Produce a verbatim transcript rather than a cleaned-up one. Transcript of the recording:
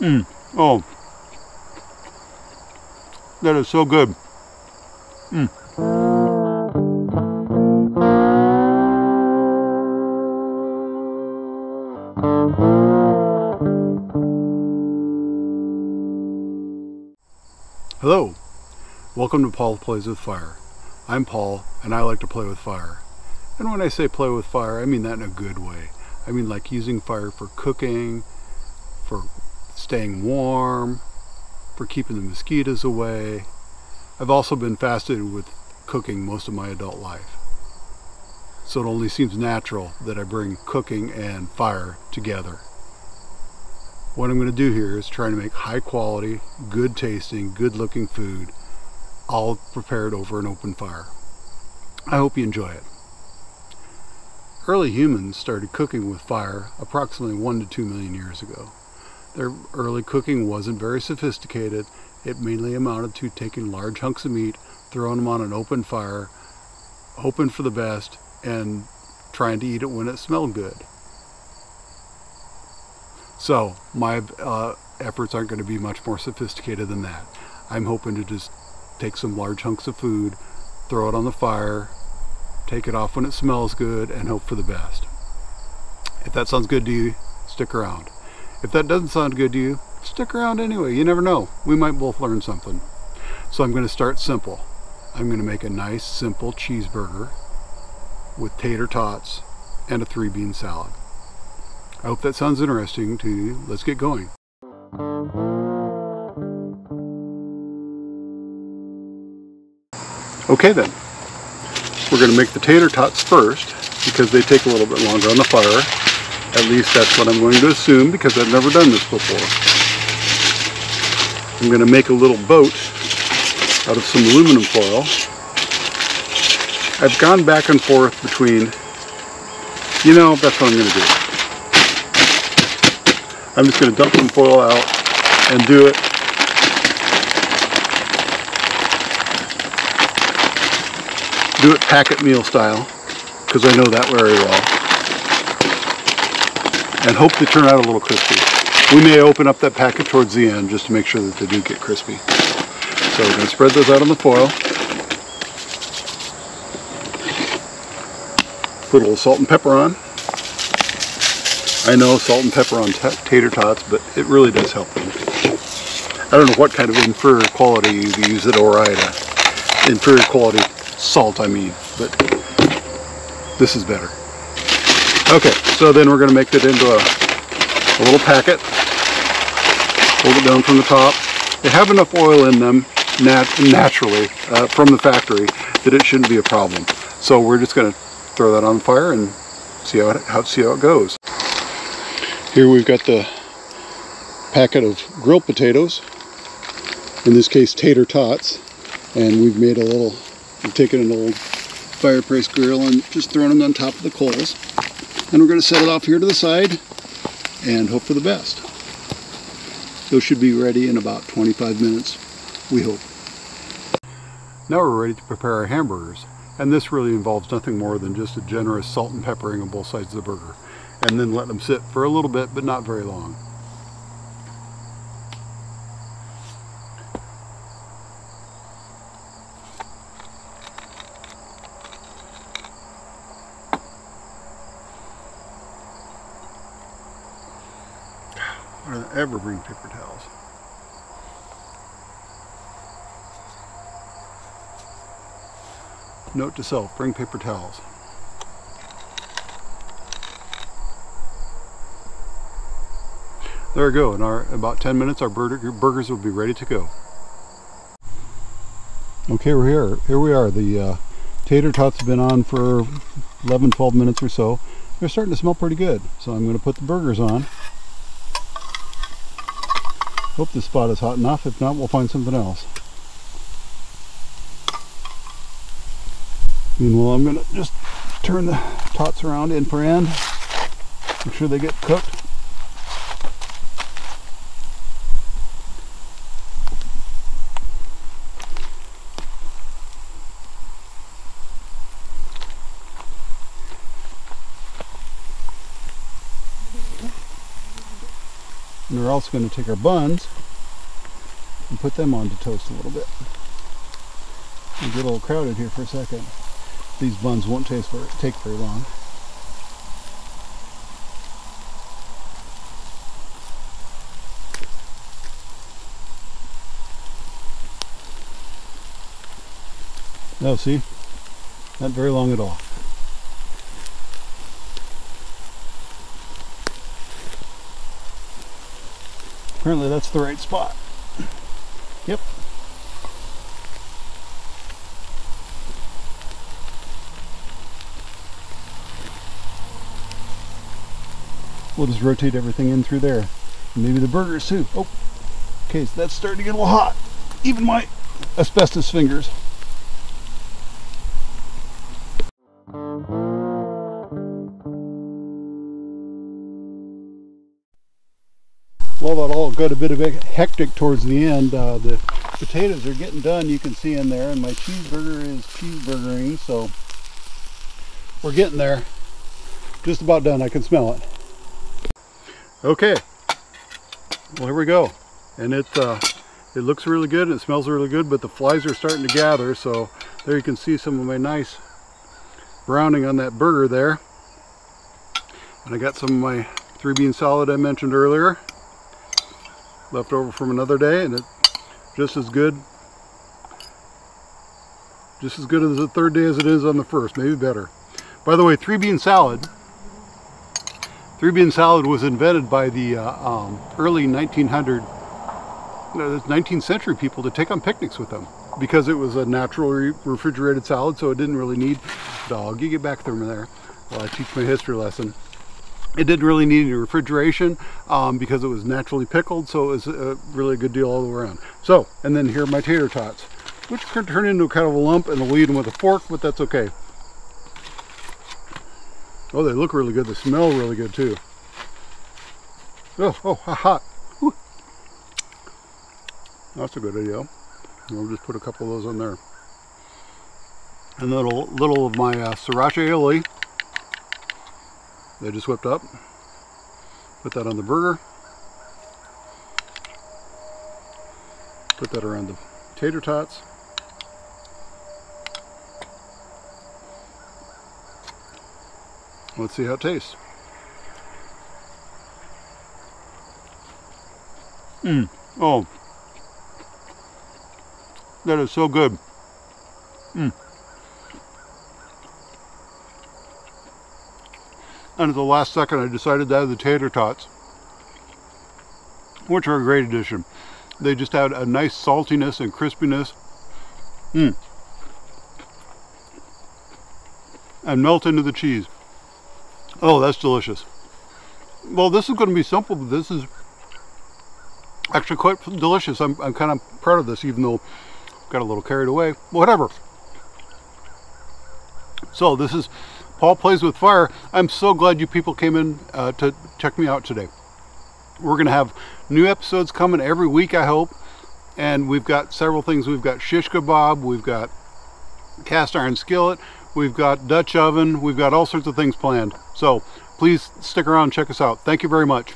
Mm. Oh, that is so good. Mm. Hello, welcome to Paul Plays With Fire. I'm Paul and I like to play with fire. And when I say play with fire, I mean that in a good way. I mean like using fire for cooking, for staying warm, for keeping the mosquitoes away. I've also been fascinated with cooking most of my adult life. So it only seems natural that I bring cooking and fire together. What I'm going to do here is try to make high quality, good tasting, good looking food, all prepared over an open fire. I hope you enjoy it. Early humans started cooking with fire approximately one to two million years ago. Their early cooking wasn't very sophisticated. It mainly amounted to taking large hunks of meat, throwing them on an open fire, hoping for the best, and trying to eat it when it smelled good. So my uh, efforts aren't going to be much more sophisticated than that. I'm hoping to just take some large hunks of food, throw it on the fire, take it off when it smells good, and hope for the best. If that sounds good to you, stick around. If that doesn't sound good to you, stick around anyway. You never know. We might both learn something. So I'm going to start simple. I'm going to make a nice, simple cheeseburger with tater tots and a three bean salad. I hope that sounds interesting to you. Let's get going. Okay then, we're going to make the tater tots first because they take a little bit longer on the fire. At least that's what I'm going to assume because I've never done this before. I'm going to make a little boat out of some aluminum foil. I've gone back and forth between, you know, that's what I'm going to do. I'm just going to dump some foil out and do it. Do it packet meal style because I know that very well. And hope they turn out a little crispy. We may open up that packet towards the end just to make sure that they do get crispy. So we're going to spread those out on the foil. Put a little salt and pepper on. I know salt and pepper on tater tots, but it really does help them. I don't know what kind of inferior quality you use at Orida. Inferior quality salt, I mean, but this is better. Okay, so then we're going to make it into a, a little packet, hold it down from the top. They have enough oil in them nat naturally uh, from the factory that it shouldn't be a problem. So we're just going to throw that on fire and see how it, how, see how it goes. Here we've got the packet of grilled potatoes, in this case tater tots, and we've made a little, we've taken an old fireplace grill and just thrown them on top of the coals. And we're going to set it off here to the side and hope for the best. Those should be ready in about twenty-five minutes, we hope. Now we're ready to prepare our hamburgers. And this really involves nothing more than just a generous salt and peppering on both sides of the burger. And then let them sit for a little bit, but not very long. Ever bring paper towels. Note to self, bring paper towels. There we go. In our about ten minutes our burger, burgers will be ready to go. Okay, we're here. Here we are. The uh, tater tots have been on for eleven, twelve minutes or so. They're starting to smell pretty good. So I'm going to put the burgers on. Hope this spot is hot enough. If not, we'll find something else. Meanwhile, I'm going to just turn the tots around end for end. Make sure they get cooked. And we're also going to take our buns and put them on to toast a little bit. We get a little crowded here for a second. These buns won't taste very, take very long. No, see? Not very long at all. Apparently that's the right spot. Yep. We'll just rotate everything in through there. And maybe the burgers too. Oh, okay, so that's starting to get a little hot. Even my asbestos fingers. Well, that all got a bit of a hectic towards the end. Uh, the potatoes are getting done, you can see in there, and my cheeseburger is cheeseburgering, so we're getting there. Just about done, I can smell it. Okay, well here we go. And it, uh, it looks really good and it smells really good, but the flies are starting to gather, so there you can see some of my nice browning on that burger there. And I got some of my three bean salad I mentioned earlier, left over from another day, and it's just as good just as good as the third day as it is on the first, maybe better. By the way, three bean salad three bean salad was invented by the uh, um, early nineteen hundred no, nineteenth century people to take on picnics with them, because it was a natural re refrigerated salad, so it didn't really need dog you get back from there while I teach my history lesson. It didn't really need any refrigeration um, because it was naturally pickled, so it was a really good deal all the way around. So, and then here are my tater tots, which could turn into kind of a lump, and we'll eat them with a fork, but that's okay. Oh, they look really good. They smell really good too. Oh, oh, hot. Woo. That's a good idea. We'll just put a couple of those on there. And a little, little of my uh, sriracha aioli. They just whipped up. Put that on the burger. Put that around the tater tots. Let's see how it tastes. Mmm. Oh. That is so good. Mmm. And at the last second, I decided to add the tater tots, which are a great addition. They just add a nice saltiness and crispiness. Mmm. And melt into the cheese. Oh, that's delicious. Well, this is going to be simple, but this is actually quite delicious. I'm, I'm kind of proud of this, even though I got a little carried away. Whatever. So this is Paul Plays With Fire. I'm so glad you people came in uh, to check me out today. We're going to have new episodes coming every week, I hope. And we've got several things. We've got shish kebab. We've got cast iron skillet. We've got Dutch oven. We've got all sorts of things planned. So please stick around and check us out. Thank you very much.